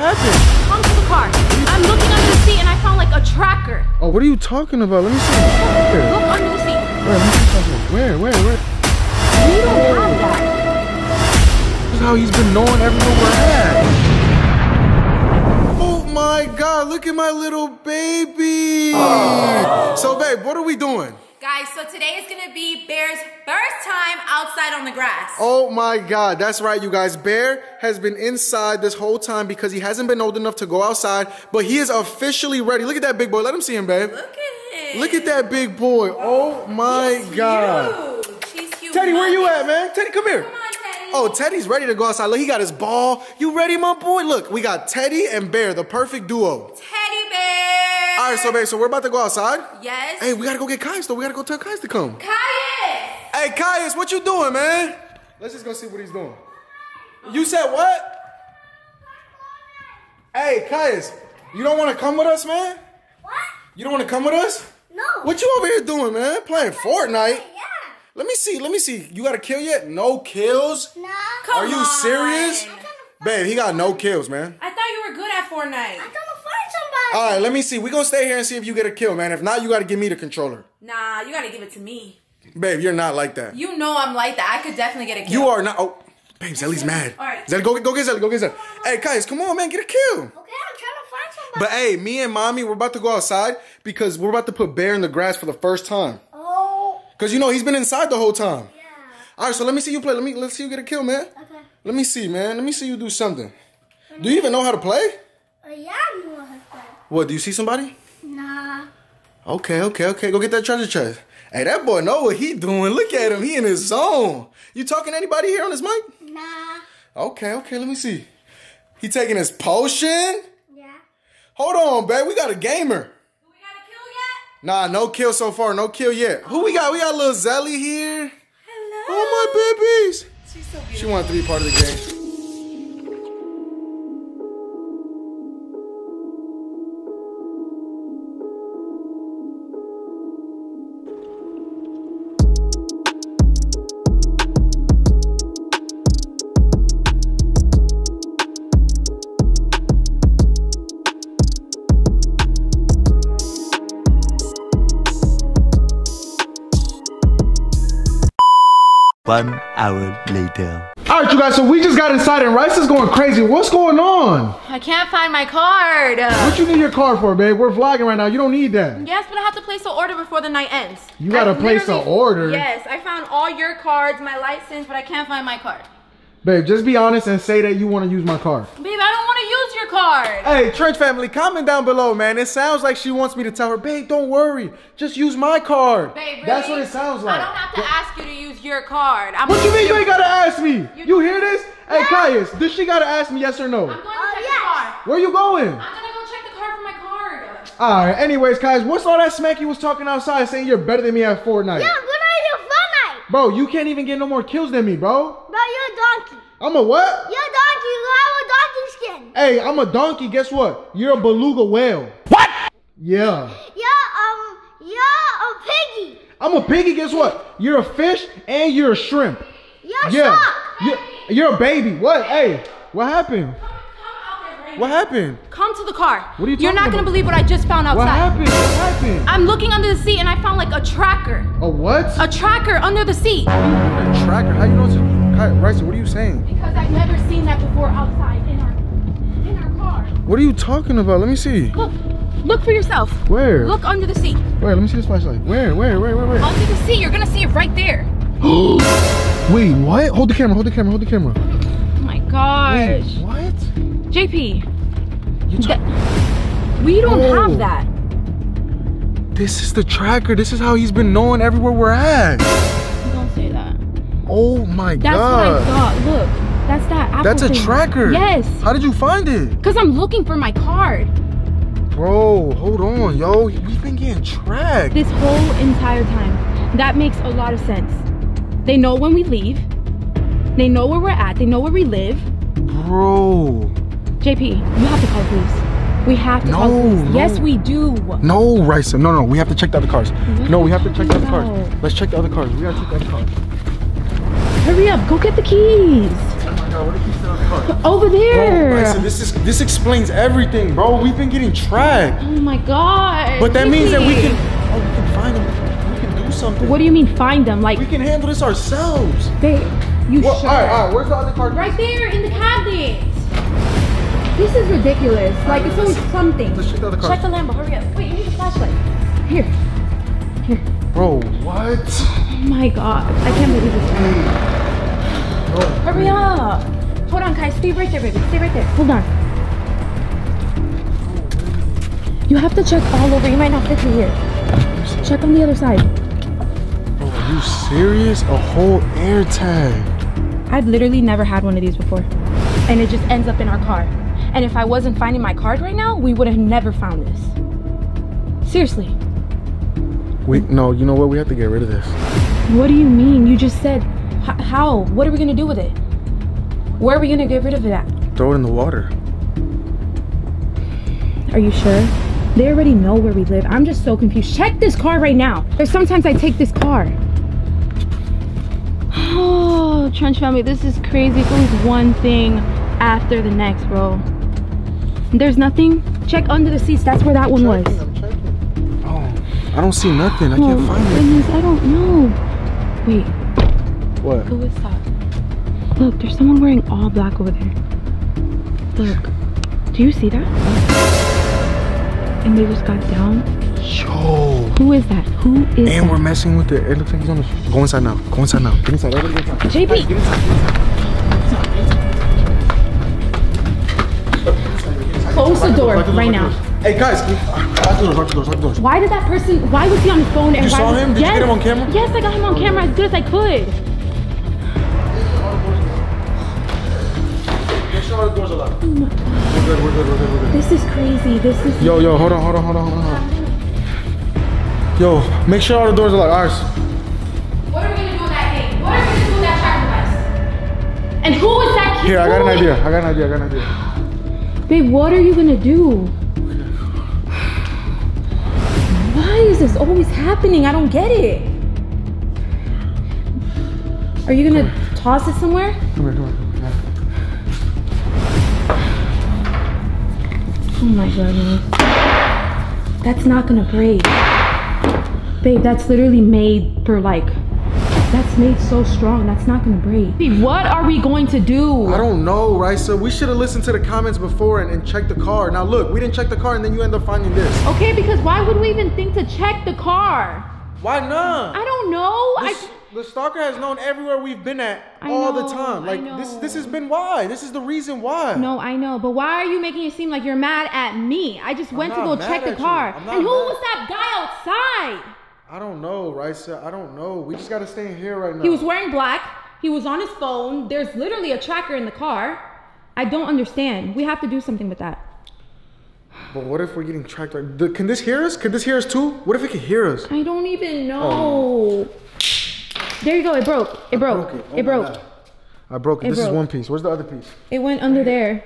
happened? Come to the car. I'm looking under the seat and I found like a tracker. Oh, what are you talking about? Let me see. Where? Look under the seat. Where? We don't have that. This is how he's been knowing everywhere we're at. Oh my God, look at my little baby. Oh. So babe, what are we doing? Guys, so today is gonna be Bear's first time outside on the grass. Oh my God, that's right you guys. Bear has been inside this whole time because he hasn't been old enough to go outside, but he is officially ready. Look at that big boy, let him see him, babe. Look at him. Look at that big boy, oh my God. He's huge. Teddy, where you at, man? Teddy, come here. Come on, Teddy. Oh, Teddy's ready to go outside. Look, he got his ball. You ready, my boy? Look, we got Teddy and Bear, the perfect duo. Teddy Bear. All right, so babe, so we're about to go outside? Yes. Hey, we gotta go get Kaius though. We gotta go tell Kaius to come. Kaius! Hey, Kaius, what you doing, man? Let's just go see what he's doing. You said what? Hey, Kaius, you don't wanna come with us, man? What? You don't wanna come with us? No. What you over here doing, man? Playing Fortnite? Yeah. Let me see. You got a kill yet? No kills? No. Come on. Are you serious? Babe, he got no kills, man. I thought you were good at Fortnite. All right, let me see. We're going to stay here and see if you get a kill, man. If not, you got to give me the controller. Nah, you got to give it to me. Babe, you're not like that. You know I'm like that. I could definitely get a kill. You are not. Oh, babe, Zelly's mad. All right. Zelly, go get Zelly. Go get Zelly. Hey, guys, come on, man. Get a kill. Okay, I'm trying to find somebody. But, hey, me and Mommy, we're about to go outside because we're about to put Bear in the grass for the first time. Oh. Because, you know, he's been inside the whole time. Yeah. All right, so let me see you play. Let's see you get a kill, man. Okay. Let me see, man. Let me see you do something. Do you even know how to play? Yeah, I know how to play. What, do you see somebody? Nah. Okay. Go get that treasure chest. Hey, that boy know what he doing. Look at him. He in his zone. You talking to anybody here on this mic? Nah. Okay. Let me see. He taking his potion? Yeah. Hold on, babe. We got a gamer. Do we got a kill yet? Nah, no kill so far. No kill yet. Who we got? We got little Zelly here. Hello. Oh, my babies. She's so beautiful. She wanted to be part of the game. One hour later. All right, you guys, so we just got inside and Rice is going crazy. What's going on? I can't find my card. What you need your card for, babe? We're vlogging right now. You don't need that. Yes, but I have to place an order before the night ends. You got to place an order? Yes, I found all your cards, my license, but I can't find my card. Babe, just be honest and say that you want to use my card. Babe, I don't want to use your card. Hey, Trench family, comment down below, man. It sounds like she wants me to tell her, babe, don't worry. Just use my card. Babe, really? That's what it sounds like. I don't have to ask you to use your card. What you mean you ain't got to ask me? You hear this? Yeah. Hey, Kaius, does she got to ask me yes or no? I'm going to check the car. Where you going? I'm going to go check the car for my card. All right, anyways, Kaius, what's all that smack you was talking outside saying you're better than me at Fortnite? Yeah, bro, you can't even get no more kills than me, bro. Bro, you're a donkey. I'm a what? You're a donkey. You have a donkey skin. Hey, I'm a donkey. Guess what? You're a beluga whale. What? Yeah. You're a piggy. I'm a piggy. Guess what? You're a fish and you're a shrimp. You're a shark. You're a baby. What? Hey, what happened? What happened? Come to the car. What are you talking about? You're not going to believe what I just found outside. What happened? I'm looking under the seat and I found like a tracker. A what? A tracker under the seat. A tracker? How you know it's a... Rice, what are you saying? Because I've never seen that before outside in our car. What are you talking about? Let me see. Look for yourself. Where? Look under the seat. Where? Let me see this flashlight. Where? Under the seat. You're going to see it right there. Wait, what? Hold the camera. Oh my gosh. Wait, what? JP, we don't have that. This is the tracker. This is how he's been knowing everywhere we're at. Don't say that. Oh my God. That's what I got. Look, that's that Apple thing. That's a tracker. Yes. How did you find it? Because I'm looking for my card. Bro, hold on, yo. We've been getting tracked. This whole entire time. That makes a lot of sense. They know when we leave. They know where we're at. They know where we live. Bro. JP, you have to call police. We have to call police. No. Yes, we do. No, Raisa. No. We have to check the other cars. We have to check the other cars. Let's check the other cars. We got to check the other cars. Hurry up. Go get the keys. Oh my God. car? Where did you sit on the car? Over there. Bro, listen, this explains everything, bro. We've been getting tracked. Oh my god. But that means that we can find them. We can do something. What do you mean find them? Like we can handle this ourselves. Well, all right. Where's the other car? Right there in the cabinet. This is ridiculous. Like it's always something. Let's check the other car. Check the Lambo. Hurry up. Wait, you need a flashlight. Here. Bro, what? Oh my god. I can't believe this. Bro, hurry up. Hold on, guys. Stay right there, baby. Stay right there. Hold on. You have to check all over. You might not fit through here. Check on the other side. Bro, are you serious? A whole air tag. I've literally never had one of these before. And it just ends up in our car. And if I wasn't finding my card right now, we would have never found this. Seriously. No, you know what? We have to get rid of this. What do you mean? You just said, how? What are we gonna do with it? Where are we gonna get rid of it at? Throw it in the water. Are you sure? They already know where we live. I'm just so confused. Check this car right now. There's sometimes I take this car. Oh, Trench Family, this is crazy. It's always one thing after the next, bro. There's nothing. Check under the seats. That's where that one was. I don't see nothing. I can't find it. I don't know. Wait. What? Who is that? Look, there's someone wearing all black over there. Look. Do you see that? And they just got down. Yo. Who is that? Who is that? And we're messing with it. It looks like he's on the... Go inside now. Go inside now. Get inside. Everybody get inside. JP. Right, get inside. Get inside. Close the door right now. Hey guys, lock the doors. Why did that person, why was he on the phone? And you saw him? Did you get him on camera? Yes, I got him on camera as good as I could. Make sure all the doors are locked. We're good. This is crazy, Yo, hold on. Yo, make sure all the doors are locked, ours. What are we gonna do with that thing? What are we gonna do with that track device? And who is that kid? Here, I got an idea. Babe, what are you gonna do? Why is this always happening? I don't get it. Are you gonna toss it somewhere? Come here. Yeah. Oh my god, man. That's not gonna break. Babe, that's literally made for like, that's made so strong. That's not gonna break. Babe, what are we going to do? I don't know, right? So we should have listened to the comments before and checked the car. Now look, we didn't check the car and then you end up finding this. Okay, because why would we even think to check the car? Why not? I don't know. The stalker has known everywhere we've been at all the time. Like this has been why. This is the reason why. No, I know. But why are you making it seem like you're mad at me? I just went to go check the car. And who was that guy outside? I don't know, Raisa. I don't know. We just gotta stay in here right now. He was wearing black. He was on his phone. There's literally a tracker in the car. I don't understand. We have to do something with that. But what if we're getting tracked? Can this hear us? Can this hear us too? What if it can hear us? I don't even know. There you go. It broke. It broke. I broke it. This is one piece. Where's the other piece? It went under there.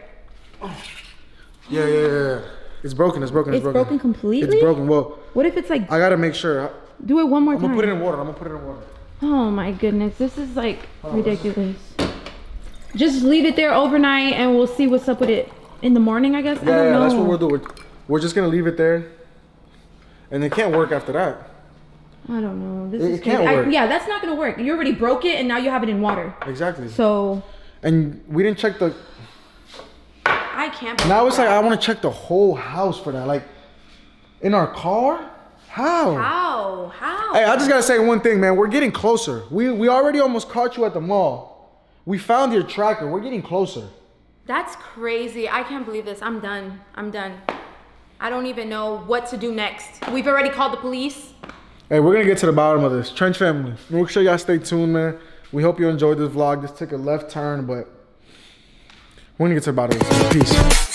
Yeah. It's broken completely? It's broken. Well, what if it's like... I gotta make sure. Do it one more time. I'm gonna put it in water. Oh my goodness. This is like ridiculous. Just leave it there overnight and we'll see what's up with it in the morning, I guess. Yeah, I don't know. That's what we'll do. We're just gonna leave it there. And it can't work after that. I don't know. It can't work. Yeah, that's not gonna work. You already broke it and now you have it in water. Exactly. So... And we didn't check the... I can't. Now it's like I want to check the whole house for that. Like, in our car? How? Hey, I just gotta say one thing, man. We're getting closer. We already almost caught you at the mall. We found your tracker. We're getting closer. That's crazy. I can't believe this. I'm done. I don't even know what to do next. We've already called the police. Hey, we're gonna get to the bottom of this. Trench Family. Make sure y'all stay tuned, man. We hope you enjoyed this vlog. This took a left turn, but we're gonna get to the bottom of this. Peace.